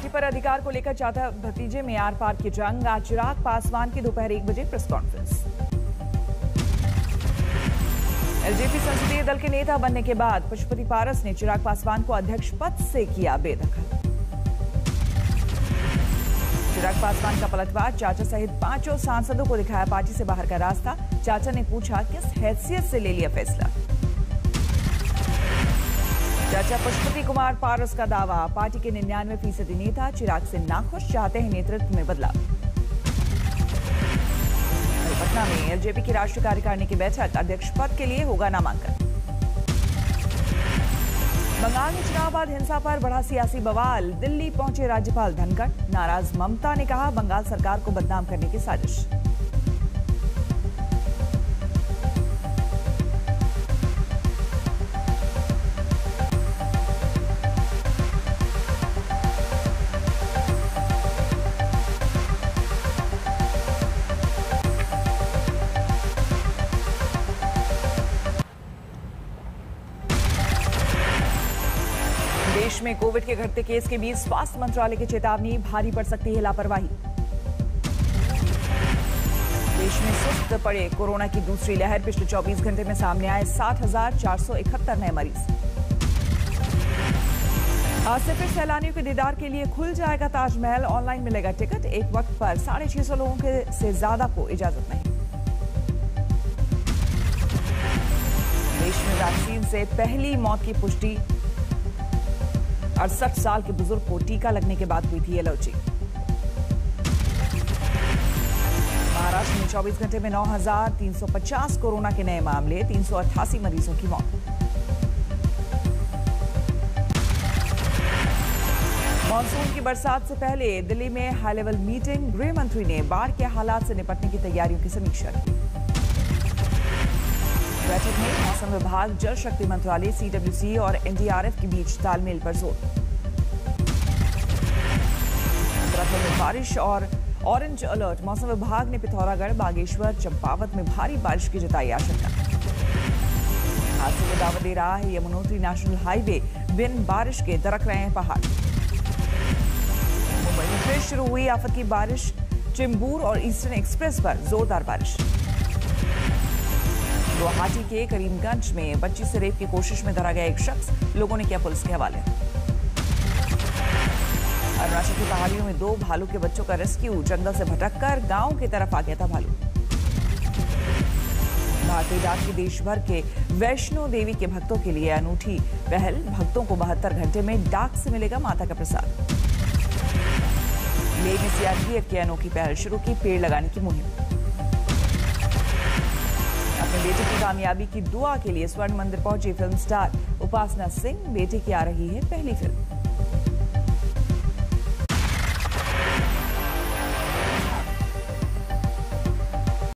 घाटी पर अधिकार को लेकर जाधव भतीजे में आर पार की जंग। आज चिराग पासवान की दोपहर 1 बजे प्रेस कॉन्फ्रेंस। एलजेपी संसदीय दल के नेता बनने के बाद पशुपति पारस ने चिराग पासवान को अध्यक्ष पद से किया बेदखल। चिराग पासवान का पलटवार, चाचा सहित 5 सांसदों को दिखाया पार्टी से बाहर का रास्ता। चाचा ने पूछा किस हैसियत से ले लिया फैसला। चाचा पशुपति कुमार पारस का दावा, पार्टी के 99% नेता चिराग से नाखुश, चाहते हैं नेतृत्व में बदलाव। पटना में एलजेपी की राष्ट्रीय कार्यकारिणी की बैठक, अध्यक्ष पद के लिए होगा नामांकन। बंगाल में चुनाव बाद हिंसा पर बढ़ा सियासी बवाल, दिल्ली पहुंचे राज्यपाल धनखड़। नाराज ममता ने कहा बंगाल सरकार को बदनाम करने की साजिश। देश में कोविड के घटते केस के बीच स्वास्थ्य मंत्रालय की चेतावनी, भारी पड़ सकती है लापरवाही। देश में सुस्त पड़े कोरोना की दूसरी लहर, पिछले 24 घंटे में सामने आए 7,471 नए मरीज। आज से फिर सैलानियों के दीदार के लिए खुल जाएगा ताजमहल, ऑनलाइन मिलेगा टिकट। एक वक्त पर 650 लोगों के से ज्यादा को इजाजत नहीं। देश में वैक्सीन से पहली मौत की पुष्टि, 68 साल के बुजुर्ग को टीका लगने के बाद हुई थी एलर्जी। महाराष्ट्र में 24 घंटे में 9,350 कोरोना के नए मामले, 388 मरीजों की मौत। मानसून की बरसात से पहले दिल्ली में हाई लेवल मीटिंग, गृह मंत्री ने बाढ़ के हालात से निपटने की तैयारियों की समीक्षा की। बैठक में मौसम विभाग, जल शक्ति मंत्रालय, सीडब्ल्यूसी और एनडीआरएफ के बीच तालमेल पर जोर। उत्तराखंड में बारिश और ऑरेंज अलर्ट, मौसम विभाग ने पिथौरागढ़, बागेश्वर, चंपावत में भारी बारिश की जताई आशंका। हादसे को दावा दे रहा है यमुनोत्री नेशनल हाईवे, बिन बारिश के दरक रहे हैं पहाड़। मुंबई में फिर शुरू हुई आफत की बारिश, चिम्बूर और ईस्टर्न एक्सप्रेस पर जोरदार बारिश। गुवाहाटी के करीमगंज में बच्ची से रेप की कोशिश में धरा गया एक शख्स, लोगों ने किया पुलिस के हवाले। अरुणाचल की पहाड़ियों में 2 भालू के बच्चों का रेस्क्यू, जंगल से भटककर गांव की तरफ आ गया था भालू। भारतीय डाक की देश भर के वैष्णो देवी के भक्तों के लिए अनूठी पहल, भक्तों को 72 घंटे में डाक से मिलेगा माता का प्रसाद। लेह में सीआरपीएफ की अनोखी पहल शुरू की, पेड़ लगाने की मुहिम। बेटे की कामयाबी की दुआ के लिए स्वर्ण मंदिर पहुंची फिल्म स्टार उपासना सिंह, बेटी की आ रही है पहली फिल्म।